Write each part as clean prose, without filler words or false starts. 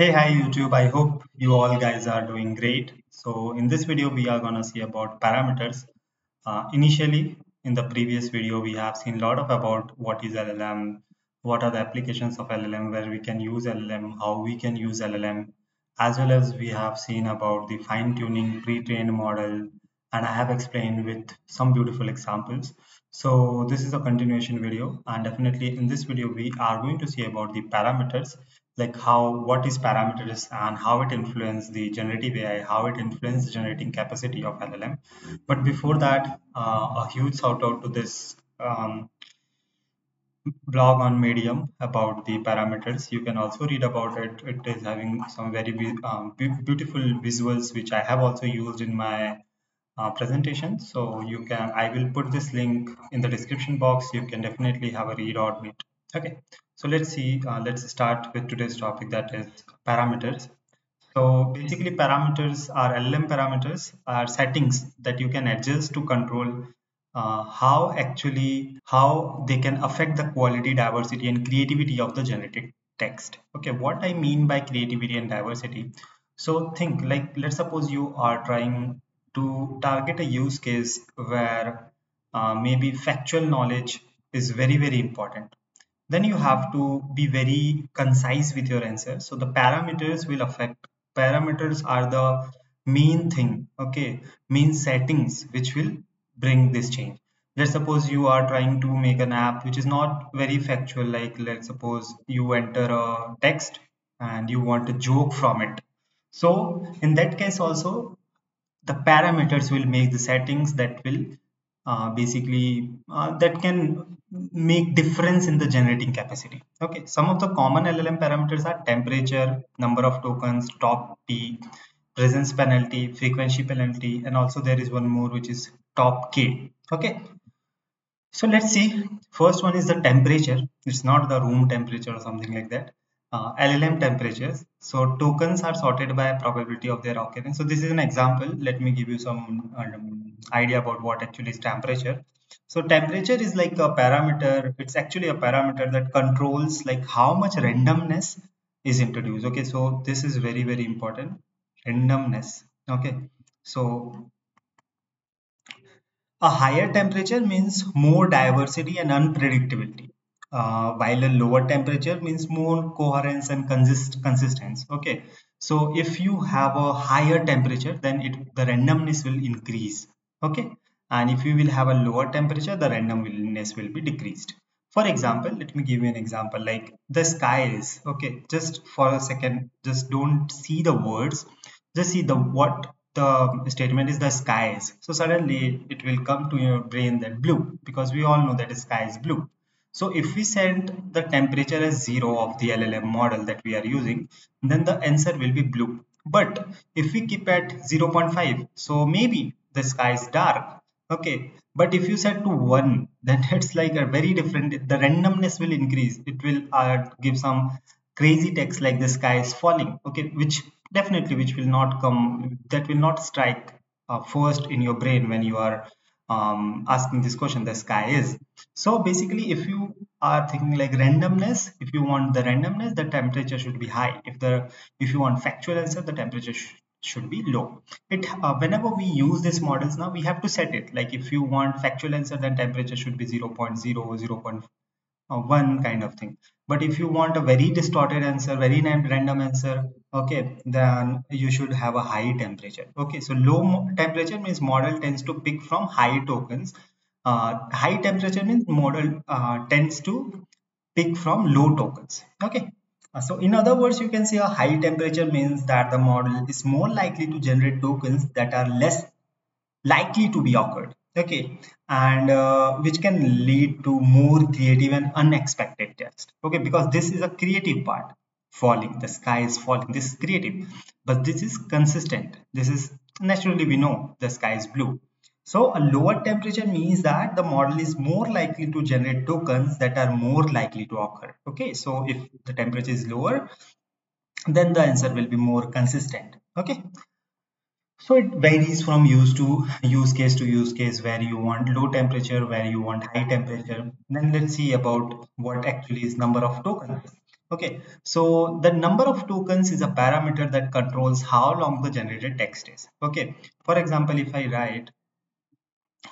Hey, hi YouTube. I hope you all guys are doing great. So in this video, we are gonna see about parameters. Initially, in the previous video, we have seen a lot of about what is LLM, what are the applications of LLM, where we can use LLM, how we can use LLM, as well as we have seen about the fine-tuning, pre-trained model, and I have explained with some beautiful examples. So this is a continuation video, and definitely in this video, we are going to see about the parameters, like what is parameters and how it influences the generative AI, how it influences generating capacity of LLM. But before that, a huge shout out to this blog on Medium about the parameters. You can also read about it. It is having some very beautiful visuals, which I have also used in my presentation. So I will put this link in the description box. You can definitely have a read on it. Okay, so let's start with today's topic, that is parameters. So basically, parameters are LLM parameters are settings that you can adjust to control how they can affect the quality, diversity and creativity of the generated text. Okay, what I mean by creativity and diversity. So think like, let's suppose you are trying to target a use case where maybe factual knowledge is very, very important. Then you have to be very concise with your answer. So the parameters will affect. Parameters are the main thing, okay, main settings which will bring this change. Let's suppose you are trying to make an app which is not very factual, like let's suppose you enter a text and you want a joke from it. So in that case also, the parameters will make the settings that will that can make difference in the generating capacity. Okay, some of the common LLM parameters are temperature, number of tokens, top T, presence penalty, frequency penalty, and also there is one more which is top K. Okay, so let's see. First one is the temperature. It's not the room temperature or something like that. LLM temperatures. So tokens are sorted by probability of their occurrence. So this is an example. Let me give you some idea about what actually is temperature. So temperature is like a parameter. It's actually a parameter that controls like how much randomness is introduced. Okay, so this is very, very important. Randomness. Okay, so a higher temperature means more diversity and unpredictability, while a lower temperature means more coherence and consistency. Okay, so if you have a higher temperature, then the randomness will increase. Okay. And if you will have a lower temperature, the randomness will be decreased. For example, let me give you an example, like the sky is, okay, just for a second, just don't see the words, just see what the statement is, the sky is. So suddenly it will come to your brain that blue, because we all know that the sky is blue. So if we set the temperature as 0 of the LLM model that we are using, then the answer will be blue. But if we keep at 0.5, so maybe the sky is dark. Okay, but if you set to 1, then it's like a very different, the randomness will increase. It will give some crazy text like the sky is falling. Okay, which will not come, that will not strike first in your brain when you are asking this question, the sky is. So basically, if you are thinking like randomness, if you want the randomness, the temperature should be high. If you want factual answer, the temperature should be low. Whenever we use these models now, we have to set it like if you want factual answer, then temperature should be 0.0 or 0.1 kind of thing. But if you want a very distorted answer, very random answer, okay, then you should have a high temperature. Okay, so low temperature means model tends to pick from high tokens. High temperature means model tends to pick from low tokens. Okay. So in other words, you can say a high temperature means that the model is more likely to generate tokens that are less likely to be occurred. Okay, and which can lead to more creative and unexpected text. Okay, because this is a creative part. Falling, the sky is falling. This is creative, but this is consistent. This is naturally we know the sky is blue. So a lower temperature means that the model is more likely to generate tokens that are more likely to occur. Okay, so if the temperature is lower, then the answer will be more consistent. Okay, so it varies from use case to use case, where you want low temperature, where you want high temperature. Then let's see about what actually is number of tokens. Okay, so the number of tokens is a parameter that controls how long the generated text is. Okay, for example, if I write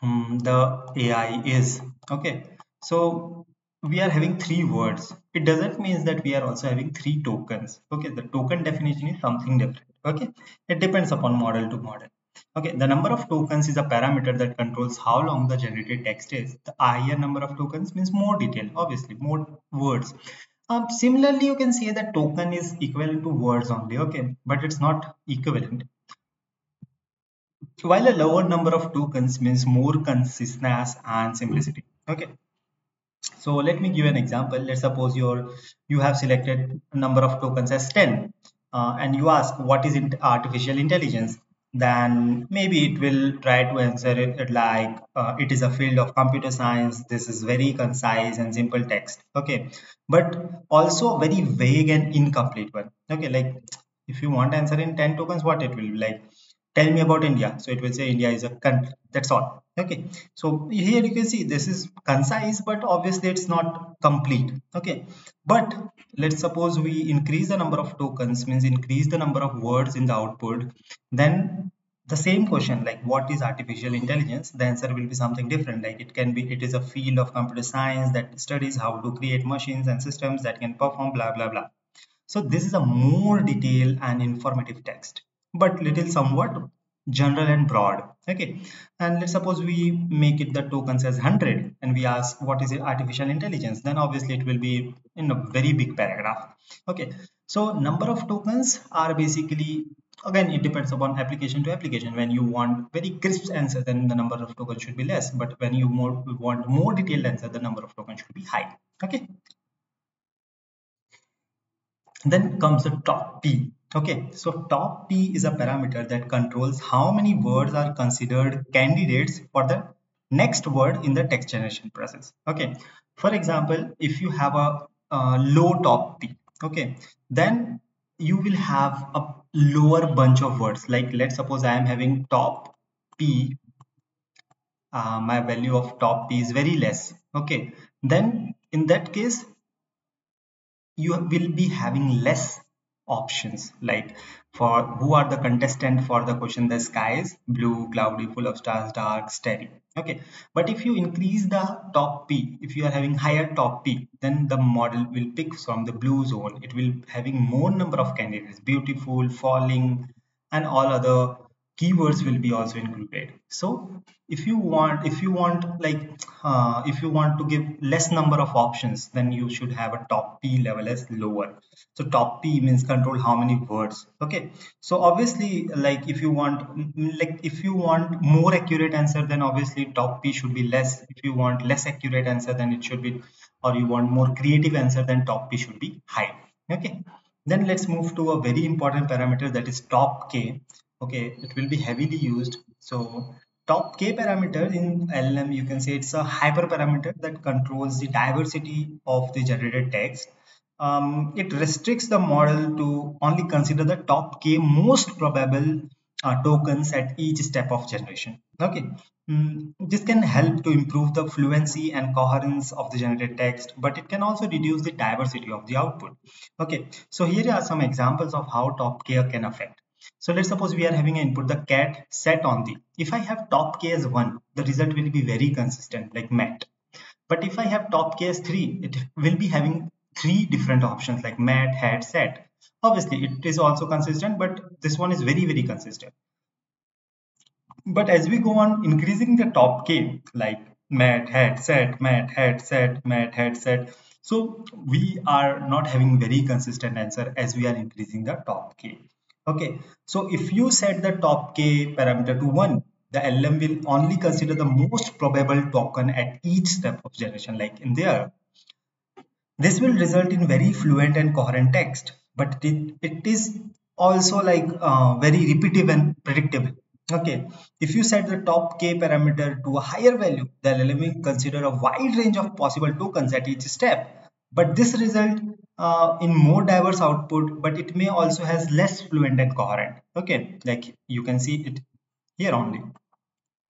the AI is, okay, so we are having 3 words. It doesn't mean that we are also having 3 tokens. Okay, the token definition is something different. Okay, it depends upon model to model. Okay, the number of tokens is a parameter that controls how long the generated text is. The higher number of tokens means more detail, obviously, more words. Similarly, you can say that token is equal to words only, okay, but it's not equivalent. While a lower number of tokens means more conciseness and simplicity, okay. So let me give an example. Let's suppose you have selected a number of tokens as 10 and you ask what is artificial intelligence, then maybe it will try to answer it like it is a field of computer science. This is very concise and simple text, okay, but also very vague and incomplete one. Okay, like if you want answer in 10 tokens, what it will be like, tell me about India. So it will say India is a country, that's all. Okay, so here you can see this is concise, but obviously it's not complete. Okay, but let's suppose we increase the number of tokens, means increase the number of words in the output, then the same question like what is artificial intelligence, the answer will be something different, like it can be it is a field of computer science that studies how to create machines and systems that can perform blah blah blah. So this is a more detailed and informative text, but little somewhat general and broad. Okay, and let's suppose we make it the tokens as 100 and we ask what is artificial intelligence, then obviously it will be in a very big paragraph. Okay, so number of tokens are basically, again, it depends upon application to application. When you want very crisp answer, then the number of tokens should be less, but when you want more detailed answer, the number of tokens should be high. Okay, then comes the top P. Okay, so top P is a parameter that controls how many words are considered candidates for the next word in the text generation process. Okay, for example, if you have a low top P, okay, then you will have a lower bunch of words. Like let's suppose I am having top P, my value of top P is very less. Okay, then in that case, you will be having less options, like for who are the contestant for the question, the sky is blue, cloudy, full of stars, dark, starry. Okay, but if you increase the top P, if you are having higher top P, then the model will pick from the blue zone. It will having more number of candidates, beautiful, falling, and all other keywords will be also included. So if you want to give less number of options, then you should have a top P level as lower. So top P means control how many words. Okay, so obviously, like if you want more accurate answer, then obviously top P should be less. If you want less accurate answer, then it should be, or you want more creative answer, then top P should be high. Okay, then let's move to a very important parameter, that is top K. Okay, it will be heavily used. So top K parameter in LLM, you can say it's a hyperparameter that controls the diversity of the generated text. It restricts the model to only consider the top K most probable tokens at each step of generation. Okay, this can help to improve the fluency and coherence of the generated text, but it can also reduce the diversity of the output. Okay, so here are some examples of how top K can affect. So let's suppose we are having an input, the cat sat on the. If I have top K as 1, the result will be very consistent, like mat. But if I have top K as 3, it will be having 3 different options, like mat, had, sat. Obviously, it is also consistent, but this one is very, very consistent. But as we go on increasing the top K, like mat, had, sat, mat, had, sat, mat, had, sat. So we are not having very consistent answer as we are increasing the top K. Okay, so if you set the top K parameter to 1, the LLM will only consider the most probable token at each step of generation, like in there. This will result in very fluent and coherent text, but it is also like very repetitive and predictable. Okay, if you set the top K parameter to a higher value, the LLM will consider a wide range of possible tokens at each step, but this result in more diverse output, but it may also has less fluent and coherent. Okay, like you can see it here only.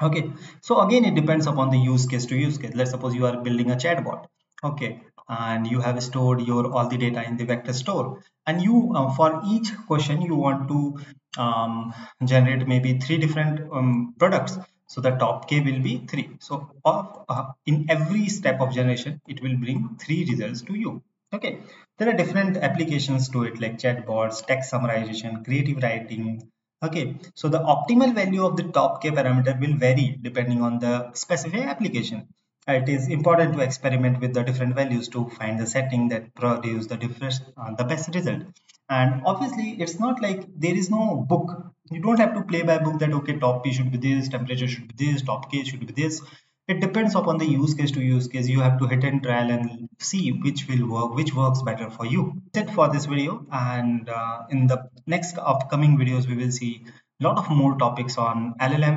Okay, so again, it depends upon the use case to use case. Let's suppose you are building a chatbot. Okay, and you have stored your all the data in the vector store, and you for each question you want to generate maybe 3 different products. So the top k will be 3. So in every step of generation it will bring 3 results to you. Okay, there are different applications to it, like chatbots, text summarization, creative writing. Okay, so the optimal value of the top k parameter will vary depending on the specific application. It is important to experiment with the different values to find the setting that produce the best result. And obviously it's not like there is no book. You don't have to play by book that okay, top p should be this, temperature should be this, top k should be this. It depends upon the use case to use case. You have to hit and trial and see which will work, which works better for you. That's it for this video, and in the next upcoming videos we will see a lot of more topics on LLM.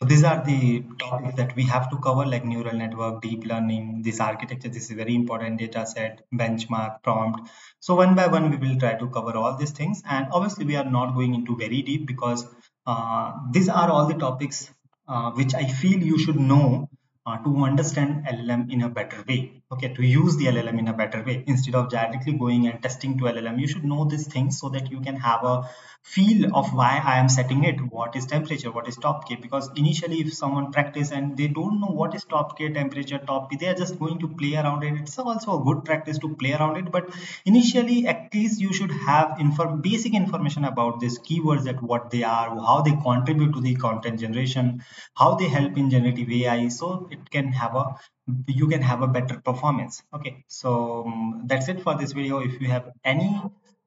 So these are the topics that we have to cover, like neural network, deep learning, this architecture, this is very important, data set, benchmark, prompt. So one by one we will try to cover all these things, and obviously we are not going into very deep because these are all the topics which I feel you should know to understand LLM in a better way. Okay, to use the LLM in a better way instead of directly going and testing to LLM. You should know these things so that you can have a feel of why I am setting it, what is temperature, what is top K, because initially if someone practice and they don't know what is top K, temperature, top P, they are just going to play around it. It's also a good practice to play around it, but initially at least you should have basic information about these keywords, that what they are, how they contribute to the content generation, how they help in generative AI, so it can have a better performance. Okay, so that's it for this video. If you have any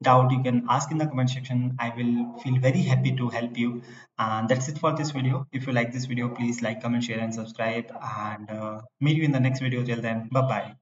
doubt, you can ask in the comment section. I will feel very happy to help you. And that's it for this video. If you like this video, please like, comment, share and subscribe, and meet you in the next video. Till then, bye bye.